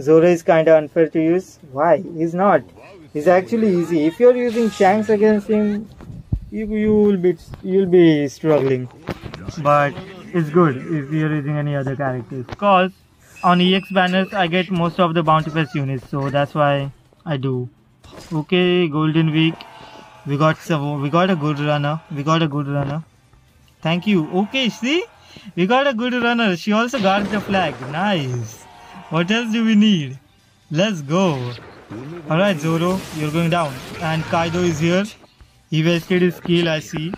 Zoro is kinda unfair to use. Why? He's not. He's actually easy. If you're using Shanks against him, you'll be struggling. But it's good if you're using any other characters. Cause on EX banners I get most of the bounty pass units, so that's why I do. Okay, Golden Week. We got a good runner. Thank you. Okay, see? We got a good runner. She also guards the flag. Nice. What else do we need? Let's go. Alright, Zoro, you're going down. And Kaido is here. He wasted his skill, I see.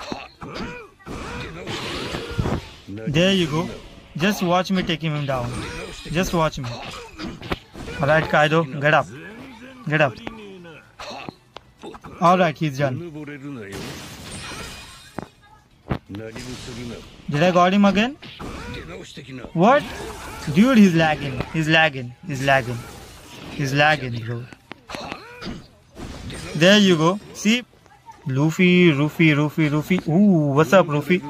There you go. Just watch me taking him down. Just watch me. Alright, Kaido, get up. Get up. Alright, he's done. Did I got him again? What? Dude, he's lagging, bro. There you go. See? Luffy. Ooh, what's up, Luffy?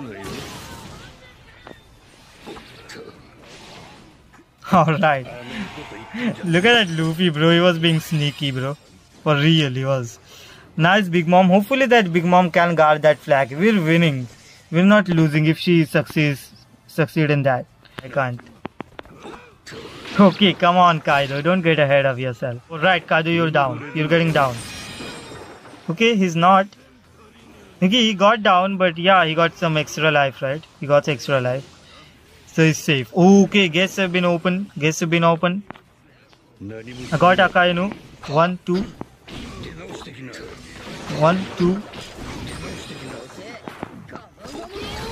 Alright. Look at that Luffy, bro. He was being sneaky, bro. For real, he was. Nice, Big Mom. Hopefully that Big Mom can guard that flag. We're winning. We're not losing if she succeed in that. I can't. Okay, come on, Kaido. Don't get ahead of yourself. Alright, Kaido, you're down. You're getting down. Okay, he's not. Okay, he got down, but yeah, he got some extra life, right? He got extra life. So he's safe. Okay, gates have been open. I got Akainu. 1, 2. 1, 2.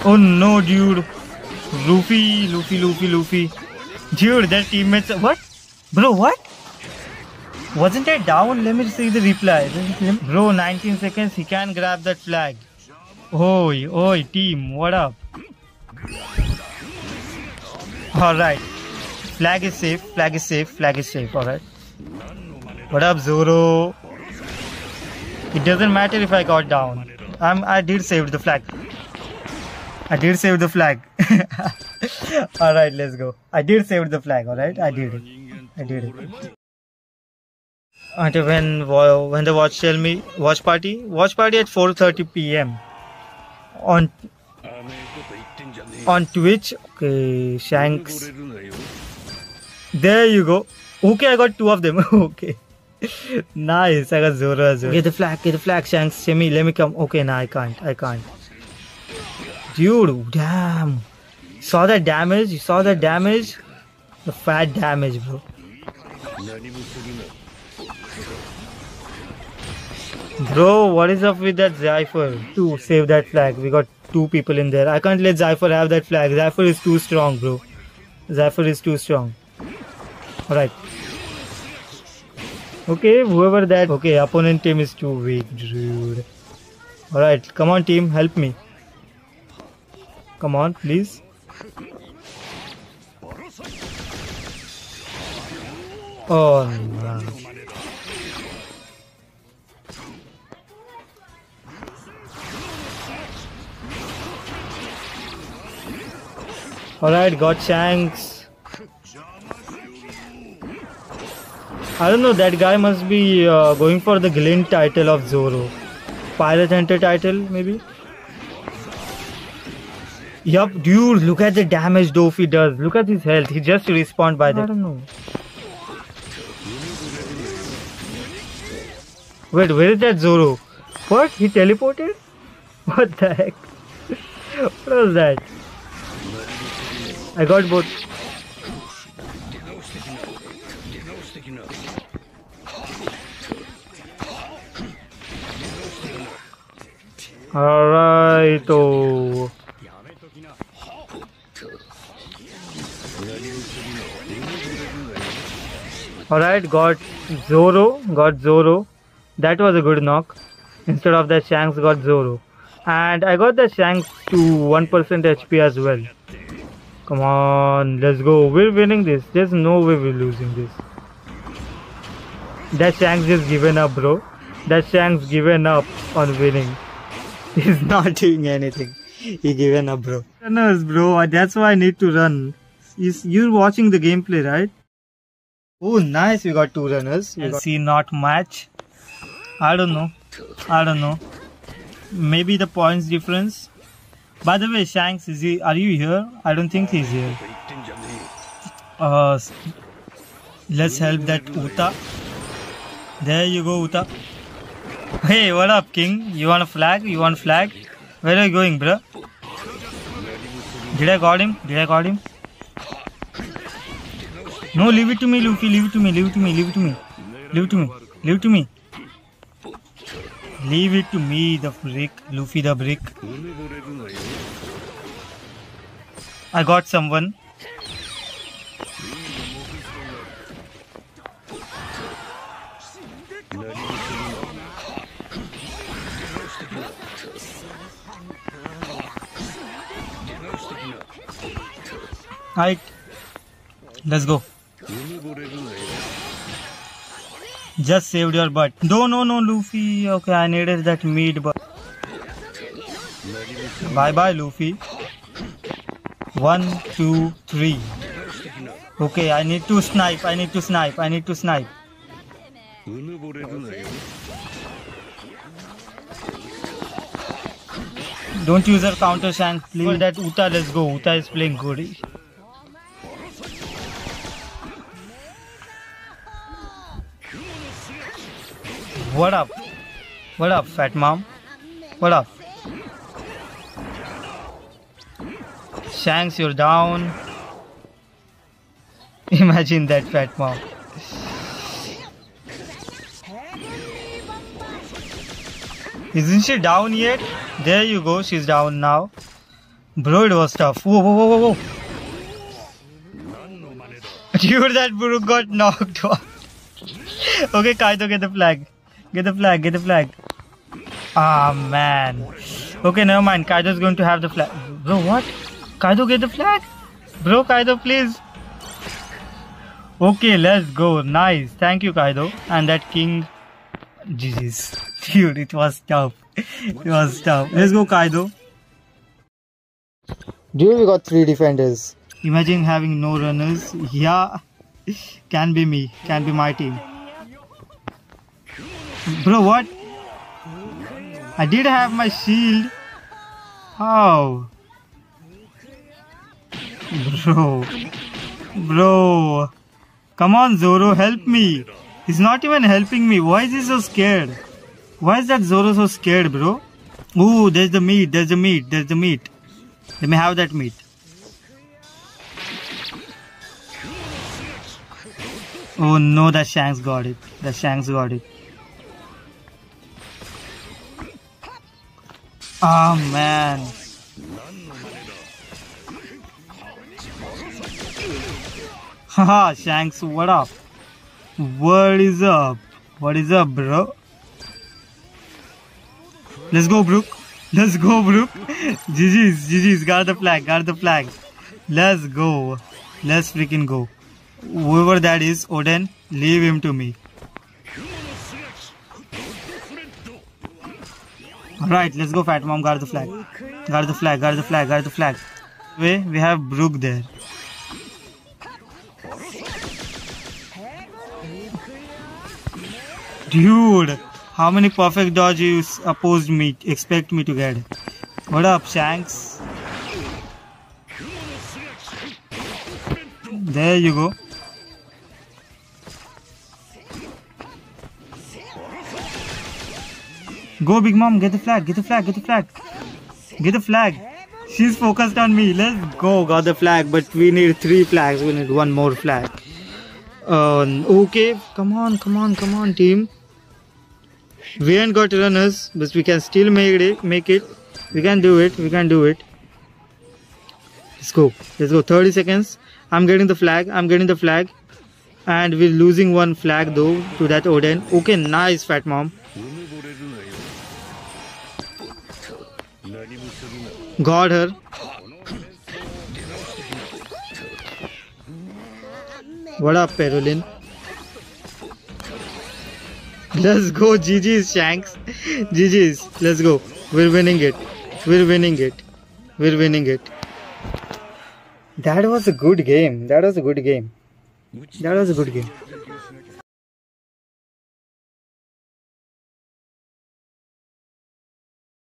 Oh no, dude. Luffy. Dude, their teammates. What? Bro, what? Wasn't I down? Let me see the reply. Bro, 19 seconds. He can grab that flag. Oi, oi, team. What up? Alright. Flag is safe. Alright. What up, Zoro? It doesn't matter if I got down. I did save the flag. Alright, let's go. I did save the flag, alright? Until when the watch tell me watch party at 4:30 PM on Twitch. Okay, Shanks. There you go. Okay, I got 2 of them. Okay. Nice, I got Zoro as well. Get the flag, Shanks. Shemi, let me come. Okay, nah, I can't. Dude, damn. Saw that damage? You saw that damage? The fat damage, bro. Bro, what is up with that Zypher? To save that flag. We got 2 people in there. I can't let Zypher have that flag. Zypher is too strong, bro. Alright. Okay, whoever that... Okay, opponent team is too weak, dude. Alright, come on team, help me. Come on, please. Oh, man. Alright, got Shanks. I don't know, that guy must be going for the glint title of Zoro. Pirate Hunter title, maybe? Yup, dude, look at the damage Dofi does. Look at his health. He just respawned by that. I don't know. Wait, where is that Zoro? What? He teleported? What the heck? What was that? I got both. Alright, oh. Alright, got Zoro. That was a good knock. Instead of that Shanks, got Zoro. And I got the Shanks to 1% HP as well. Come on, let's go. We're winning this. There's no way we're losing this. That Shanks just given up, bro. That Shanks given up on winning. He's not doing anything. He given up, bro. Runners, bro. That's why I need to run. You're watching the gameplay, right? Oh, nice. We got two runners. We got... See, not much. I don't know. Maybe the points difference. By the way, Shanks, is he? Are you here? I don't think he's here. Let's help that Uta. There you go, Uta. Hey, what up, King? You want a flag? Where are you going, bro? Did I got him? No, leave it to me, Luffy. Leave it to me. Leave it to me, the brick. Luffy the brick. I got someone. Alright, let's go. Just saved your butt. No, Luffy. Okay, I needed that meat, but bye, Luffy. 1, 2, 3. Okay, I need to snipe. Don't use her counter, Shanks, please. For that Uta, let's go. Uta is playing good. What up, fat mom? What up? Shanks, you're down. Imagine that, fat mom. Isn't she down yet? There you go, she's down now. Bro, it was tough. Whoa. Dude, that Buruk got knocked off. Okay, Kaido, get the flag. Get the flag. Ah, man. Okay, never mind. Kaido's going to have the flag. Bro, what? Kaido, get the flag? Bro, Kaido, please. Okay, let's go. Nice. Thank you, Kaido. And that king. GG's. Dude, it was tough. Let's go, Kaido. Dude, we got 3 defenders. Imagine having no runners. Yeah. Can be me. Can be my team. Bro, what? I did have my shield. How? Bro. Come on, Zoro, help me. He's not even helping me. Why is he so scared? Why is that Zoro so scared, bro? Ooh, there's the meat. Let me have that meat. Oh no, that Shanks got it. Oh man. Haha, Shanks, what up? What is up, bro? Let's go, Brook. GG's. Guard the flag. Let's go. Let's freaking go. Whoever that is, Oden, leave him to me. Alright, let's go, Fat Mom. Guard the flag. We have Brook there. Dude, how many perfect dodges you expect me to get? What up, Shanks? There you go. Go, Big Mom, get the flag. She's focused on me. Let's go, got the flag, but we need 3 flags. We need one more flag. Okay, come on, team. We ain't got runners, but we can still make it. We can do it. Let's go. 30 seconds. I'm getting the flag. And we're losing one flag though to that Oden. Okay, nice, Fat Mom. Got her. What up, Perolin? Let's go, GG's, Shanks. GG's, let's go. We're winning it. That was a good game.